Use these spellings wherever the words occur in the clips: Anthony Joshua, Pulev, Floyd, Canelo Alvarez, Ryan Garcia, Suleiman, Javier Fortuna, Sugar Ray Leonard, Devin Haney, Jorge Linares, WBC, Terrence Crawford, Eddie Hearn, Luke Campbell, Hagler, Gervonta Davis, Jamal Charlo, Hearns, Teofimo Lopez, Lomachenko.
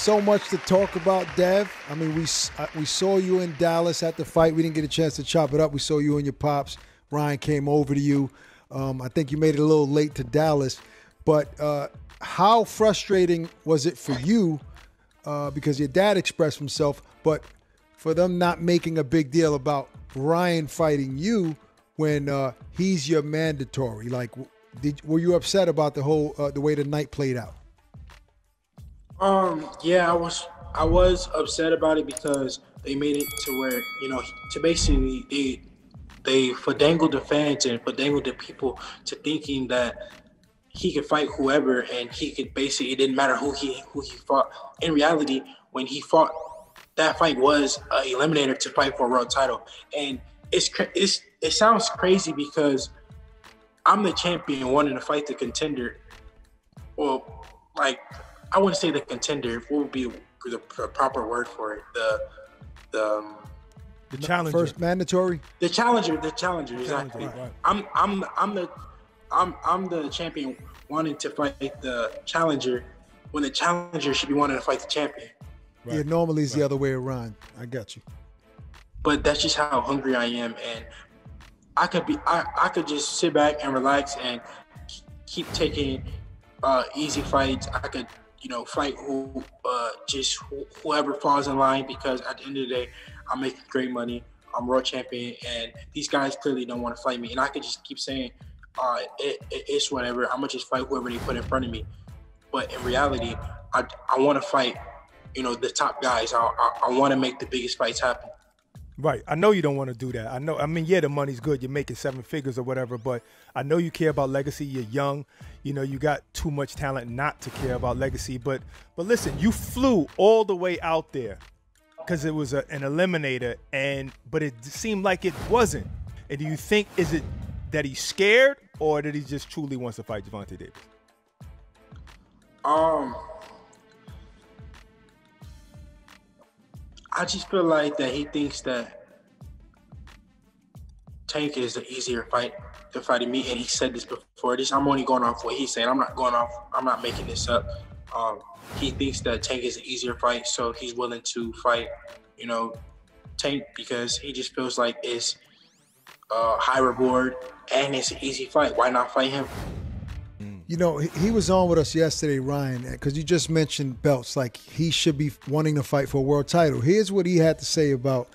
So much to talk about, Dev. I mean, we saw you in Dallas at the fight. We didn't get a chance to chop it up. We saw you and your pops. Ryan came over to you. I think you made it a little late to Dallas. But how frustrating was it for you? Because your dad expressed himself, but for them not making a big deal about Ryan fighting you when he's your mandatory. Like, were you upset about the whole the way the night played out? Yeah, I was upset about it because they made it to where, you know, to basically they fandangled the fans and fandangled the people to thinking that he could fight whoever and he could basically, it didn't matter who he fought. In reality, when he fought, that fight was an eliminator to fight for a world title. And it sounds crazy because I'm the champion wanting to fight the contender. Well, like, I wouldn't say the contender. What would be the proper word for it? The challenger. First mandatory. The challenger. Exactly. Right. I'm the champion wanting to fight the challenger when the challenger should be wanting to fight the champion. Right. Yeah, normally it's the other way around. I got you. But that's just how hungry I am, and I could be. I could just sit back and relax and keep taking easy fights. I could. You know, fight whoever falls in line, because at the end of the day, I'm making great money. I'm world champion, and these guys clearly don't want to fight me. And I could just keep saying, it's whatever. I'm gonna just fight whoever they put in front of me. But in reality, I want to fight, you know, the top guys. I want to make the biggest fights happen. Right. I know you don't want to do that. I know. I mean, yeah, the money's good. You're making seven figures or whatever, but I know you care about legacy. You're young. You know, you got too much talent not to care about legacy. But listen, you flew all the way out there because it was an eliminator, but it seemed like it wasn't. And do you think, is it that he's scared or that he just truly wants to fight Gervonta Davis? I just feel like that he thinks that Tank is the easier fight than fighting me, and he said this before. I'm only going off what he's saying. I'm not going off. I'm not making this up. He thinks that Tank is the easier fight, so he's willing to fight, you know, Tank, because he just feels like it's high reward and it's an easy fight. Why not fight him? You know, he was on with us yesterday, Ryan, because you just mentioned belts, like he should be wanting to fight for a world title. Here's what he had to say about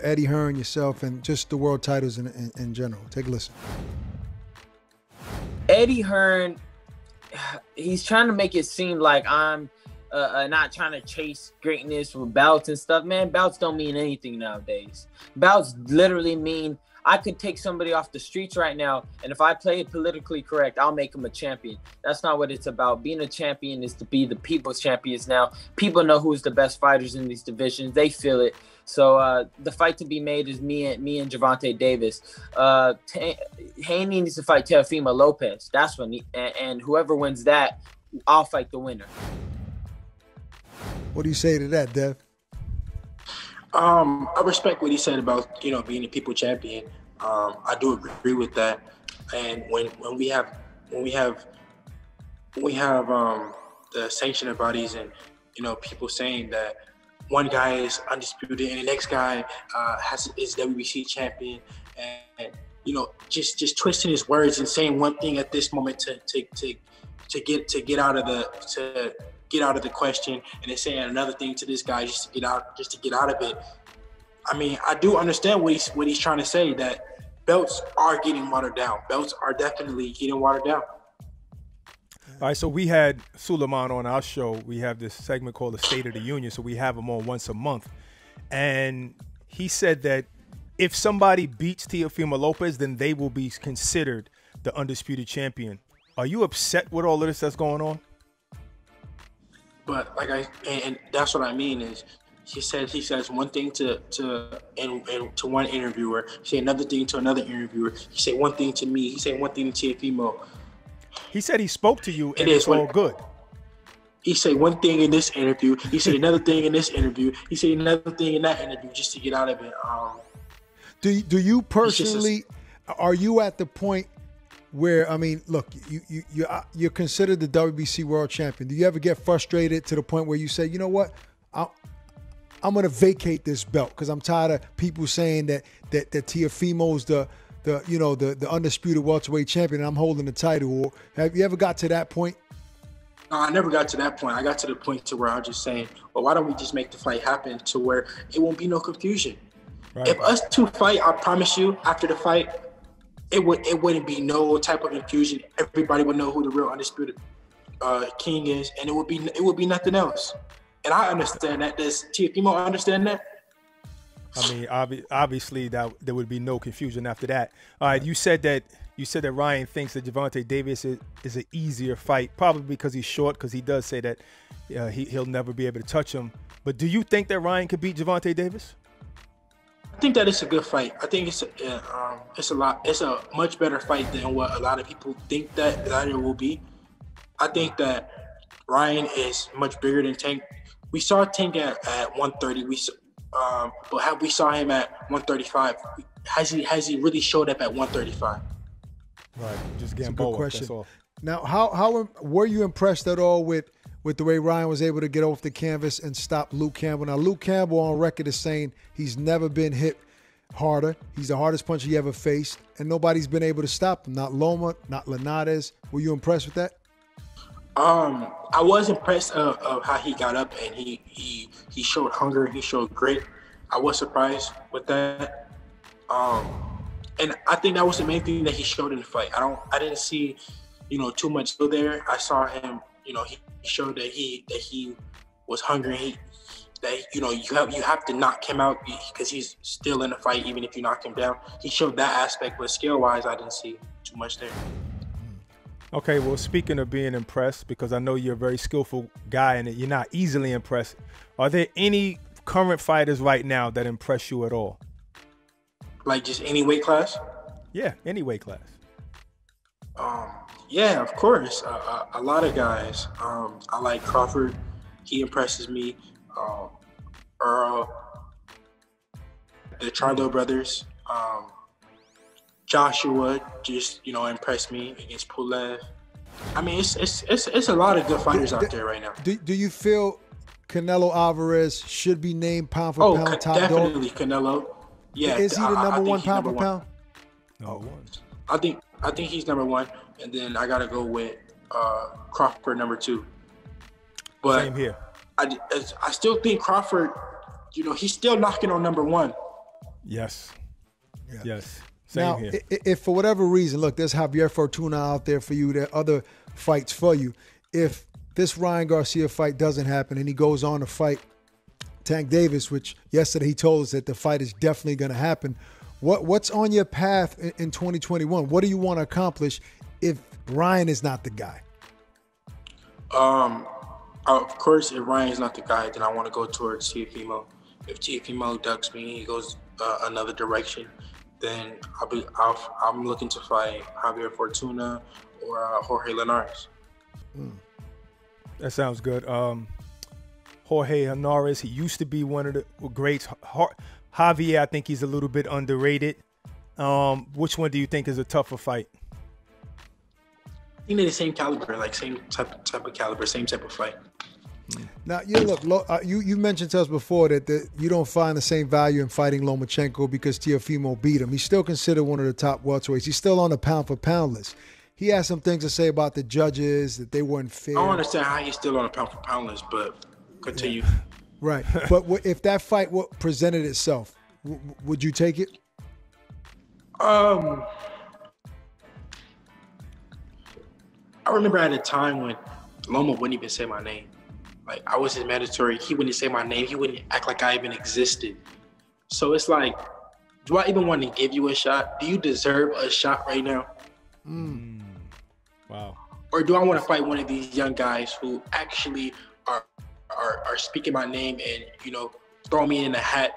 Eddie Hearn, yourself, and just the world titles in general. Take a listen. Eddie Hearn, he's trying to make it seem like I'm not trying to chase greatness with bouts and stuff. Man, bouts don't mean anything nowadays. Bouts literally mean I could take somebody off the streets right now, and if I play it politically correct, I'll make him a champion. That's not what it's about. Being a champion is to be the people's champions now. People know who's the best fighters in these divisions. They feel it. So the fight to be made is me and Gervonta Davis. Haney needs to fight Teofimo Lopez. That's when and whoever wins that, I'll fight the winner. What do you say to that, Dev? I respect what he said about, you know, being a people champion. I do agree with that. And when we have the sanctioning bodies and, you know, people saying that one guy is undisputed and the next guy is WBC champion, and you know, just twisting his words and saying one thing at this moment to get out of the question, and then saying another thing to this guy just to get out of it. I mean, I do understand what he's trying to say, that belts are getting watered down. Belts are definitely getting watered down. All right, so we had Suleiman on our show. We have this segment called the State of the Union, so we have him on once a month. And he said that if somebody beats Teofimo Lopez, then they will be considered the undisputed champion. Are you upset with all of this that's going on? But like and that's what I mean is, he says one thing to one interviewer, he said another thing to another interviewer. He said one thing to me, he said one thing to Teofimo. He said he spoke to you and it's all good. He said one thing in this interview, he said another thing in this interview, he said another thing in that interview, just to get out of it. Do you personally, are you at the point where, I mean, look, you're considered the WBC world champion. Do you ever get frustrated to the point where you say, you know what, I'm going to vacate this belt because I'm tired of people saying that Teofimo's the undisputed welterweight champion and I'm holding the title? Or have you ever got to that point? No, I never got to that point. I got to the point to where I was just saying, well, why don't we just make the fight happen to where it won't be no confusion? Right. If us two fight, I promise you, after the fight, it wouldn't be no type of confusion. Everybody would know who the real undisputed king is, and it would be nothing else. And I understand that. Does Teofimo understand that? I mean, obviously, that there would be no confusion after that. All right, you said that Ryan thinks that Gervonta Davis is an easier fight, probably because he's short, because he does say that he'll never be able to touch him. But do you think that Ryan could beat Gervonta Davis? I think that it's a good fight. I think it's a much better fight than what a lot of people think that it will be. I think that Ryan is much bigger than Tank. We saw Tank at 130. But we saw him at 135. Has he really showed up at 135? Right, just getting bold. Good question. That's all. Now, how were you impressed at all with the way Ryan was able to get off the canvas and stop Luke Campbell? Now, Luke Campbell on record is saying he's never been hit harder. He's the hardest puncher he ever faced, and nobody's been able to stop him. Not Loma, not Linares. Were you impressed with that? I was impressed of how he got up, and he showed hunger, he showed grit. I was surprised with that. And I think that was the main thing that he showed in the fight. I didn't see, too much there. I saw him, he showed that he was hungry. You have to knock him out because he's still in the fight, even if you knock him down. He showed that aspect, but skill-wise, I didn't see too much there. Okay, well, speaking of being impressed, because I know you're a very skillful guy and you're not easily impressed, are there any current fighters right now that impress you at all? Like just any weight class? Yeah, any weight class. Yeah, of course. A lot of guys. I like Crawford. He impresses me. Earl. The Charlo brothers. Joshua just, impressed me against Pulev. I mean, it's a lot of good fighters out there right now. Do you feel Canelo Alvarez should be named pound for pound top dog? Oh, definitely Canelo. Yeah, is he the number one pound for pound? No, I think he's number one, and then I gotta go with Crawford number two. But same here. I still think Crawford, he's still knocking on number one. Yes. Yeah. Yes. Now, if for whatever reason, look, there's Javier Fortuna out there for you. There are other fights for you. If this Ryan Garcia fight doesn't happen and he goes on to fight Tank Davis, which yesterday he told us that the fight is definitely going to happen, what's on your path in 2021? What do you want to accomplish if Ryan is not the guy? Of course, if Ryan is not the guy, then I want to go towards Teofimo. If Teofimo ducks me, he goes another direction. Then I'm looking to fight Javier Fortuna or Jorge Linares. That sounds good. Jorge Linares, he used to be one of the greats. Javier, I think he's a little bit underrated. Which one do you think is a tougher fight? I think they're the same caliber, like same type of caliber, same type of fight. Now, look, you mentioned to us before that you don't find the same value in fighting Lomachenko because Teofimo beat him. He's still considered one of the top welterweights. He's still on the pound-for-pound list. He has some things to say about the judges, that they weren't fair. I don't understand how he's still on the pound-for-pound list, but continue. Yeah. Right. But if that fight presented itself, would you take it? I remember at a time when Loma wouldn't even say my name. Like, I was his mandatory. He wouldn't say my name. He wouldn't act like I even existed. So it's like, do I even want to give you a shot? Do you deserve a shot right now? Wow. Or do I want to fight one of these young guys who actually are speaking my name and, throw me in the hat?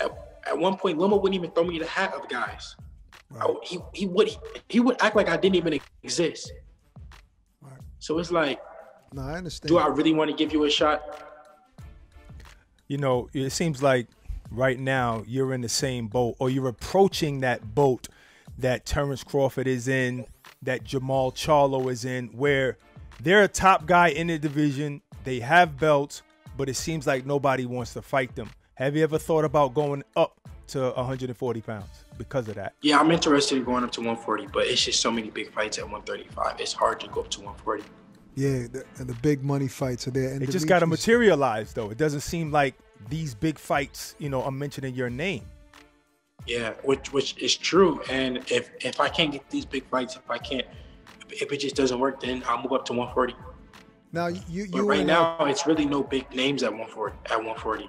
At one point, Loma wouldn't even throw me in the hat of guys. Wow. He would act like I didn't even exist. Right. So it's like, no, I understand. Do I really want to give you a shot? It seems like right now you're in the same boat, or you're approaching that boat that Terrence Crawford is in, that Jamal Charlo is in, where they're a top guy in the division. They have belts, but it seems like nobody wants to fight them. Have you ever thought about going up to 140 pounds because of that? Yeah, I'm interested in going up to 140, but it's just so many big fights at 135. It's hard to go up to 140. Yeah, and the big money fights are there. And it just got to materialize, though. It doesn't seem like these big fights, you know, I'm mentioning your name. Yeah, which is true. And if I can't get these big fights, if it just doesn't work, then I'll move up to 140. Now but right now, it's really no big names at 140.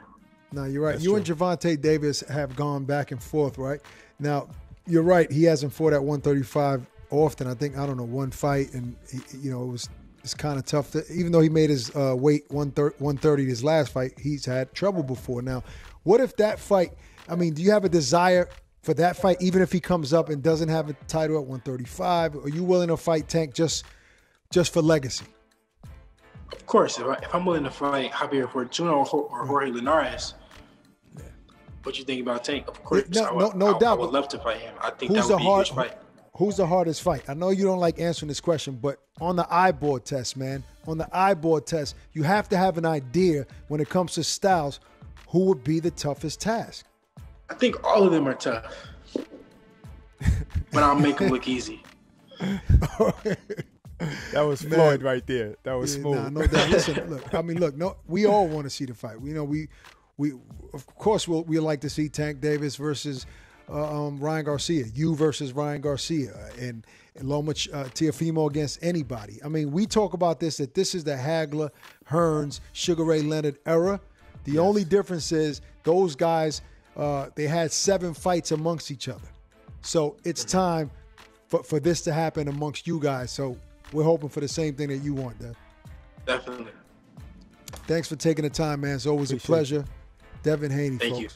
No, you're right. That's you true. And Gervonta Davis have gone back and forth, right? Now, you're right. He hasn't fought at 135 often. I think, I don't know, one fight, and you know, it's kind of tough. Even though he made his weight 130 his last fight, he's had trouble before. Now, what if that fight? I mean, do you have a desire for that fight, even if he comes up and doesn't have a title at 135? Are you willing to fight Tank just for legacy? Of course, if I'm willing to fight Javier Fortuna or Jorge Linares, yeah. What you think about Tank? Of course, no doubt. I would love to fight him. I think that would be a huge fight. Who's the hardest fight? I know you don't like answering this question, but on the eyeball test, man, on the eyeball test, you have to have an idea when it comes to styles. Who would be the toughest task? I think all of them are tough, but I'll make them look easy. That was Floyd, man, right there. That was smooth. Nah, no doubt. Listen, look, I mean, look, no, we all want to see the fight. You know, we of course we like to see Tank Davis versus Ryan Garcia, you versus Ryan Garcia, and Teofimo against anybody. I mean, we talk about this, that this is the Hagler, Hearns, Sugar Ray Leonard era. The yes. only difference is those guys, they had 7 fights amongst each other. So it's time for this to happen amongst you guys. So we're hoping for the same thing that you want, Dev. Definitely. Thanks for taking the time, man. It's always a pleasure. Appreciate it. Devin Haney, folks. Thank you.